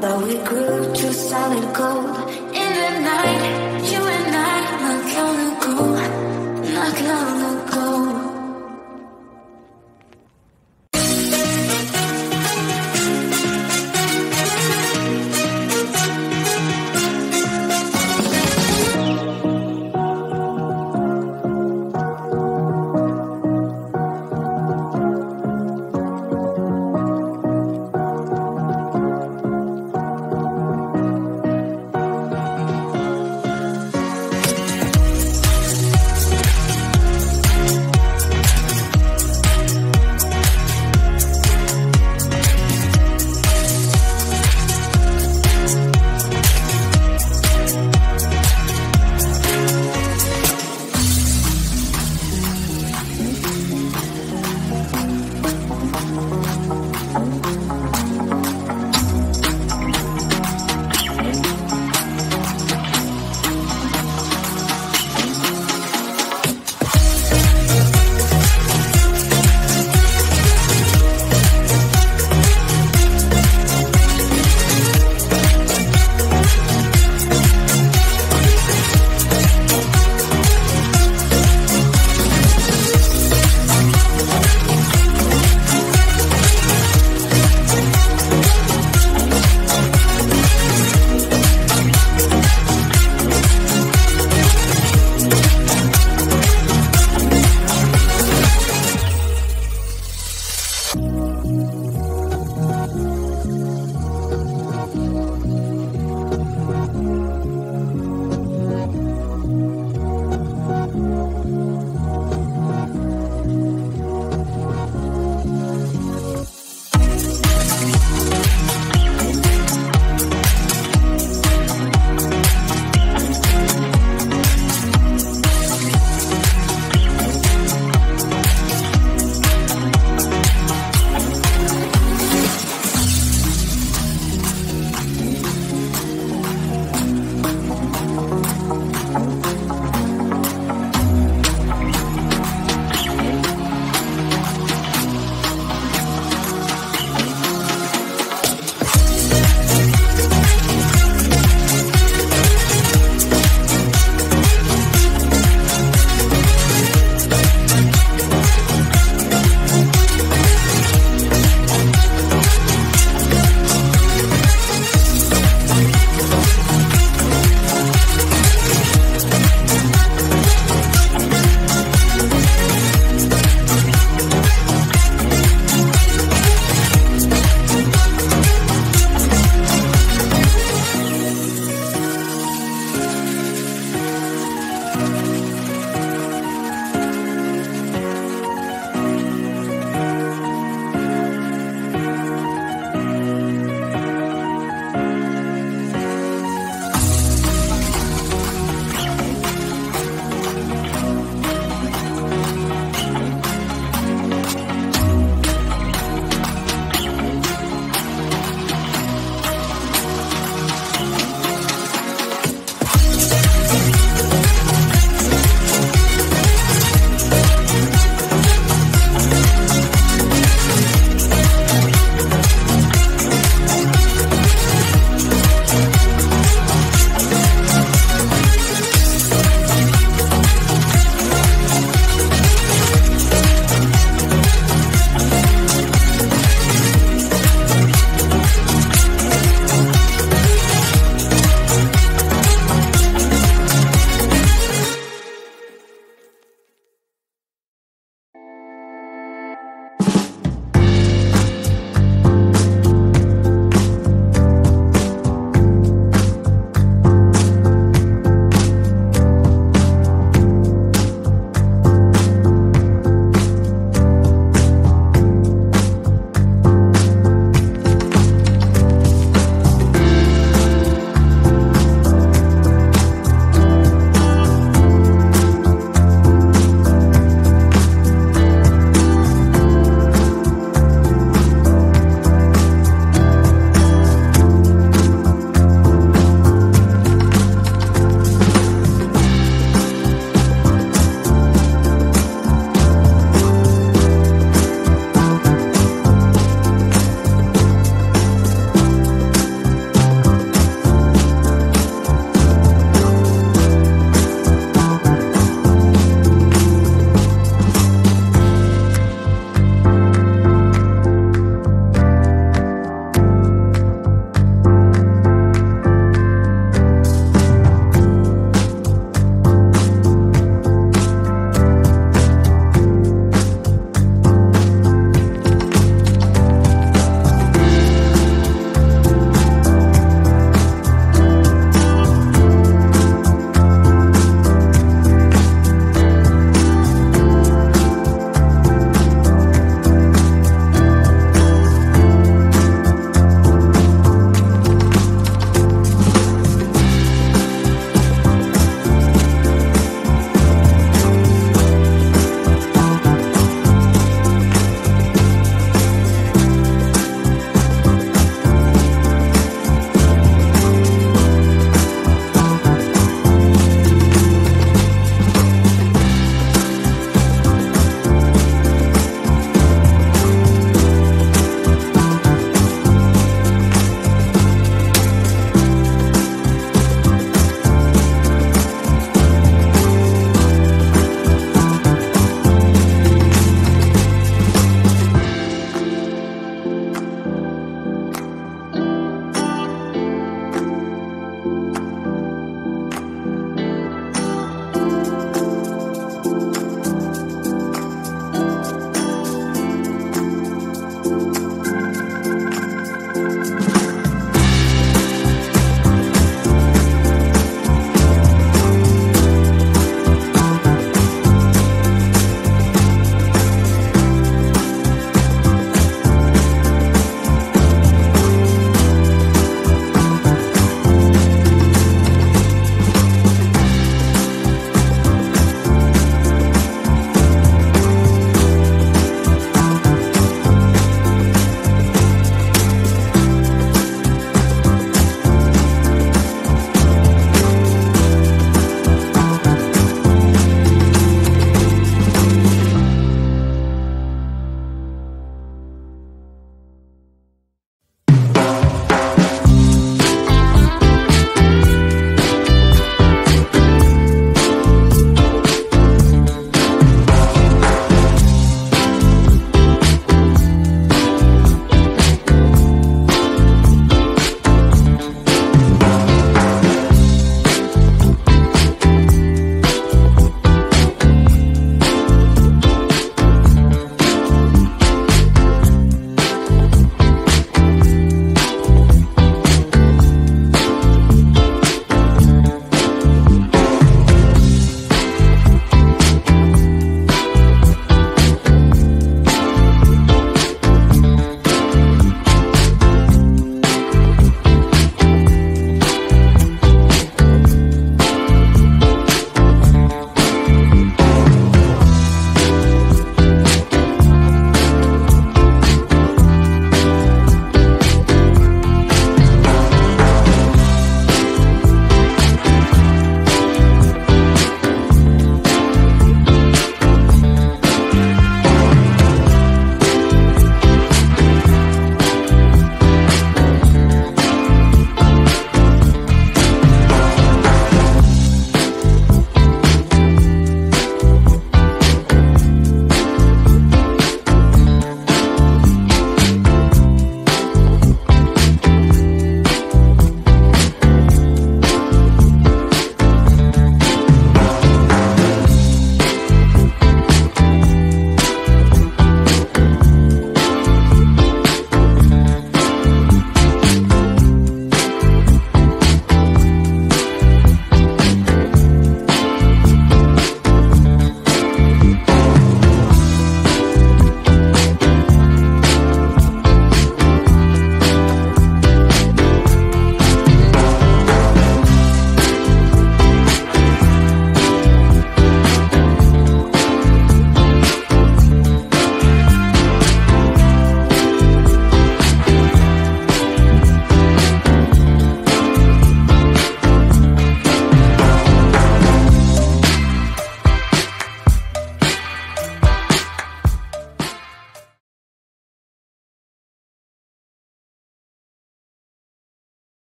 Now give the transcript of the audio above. But we grew to solid gold.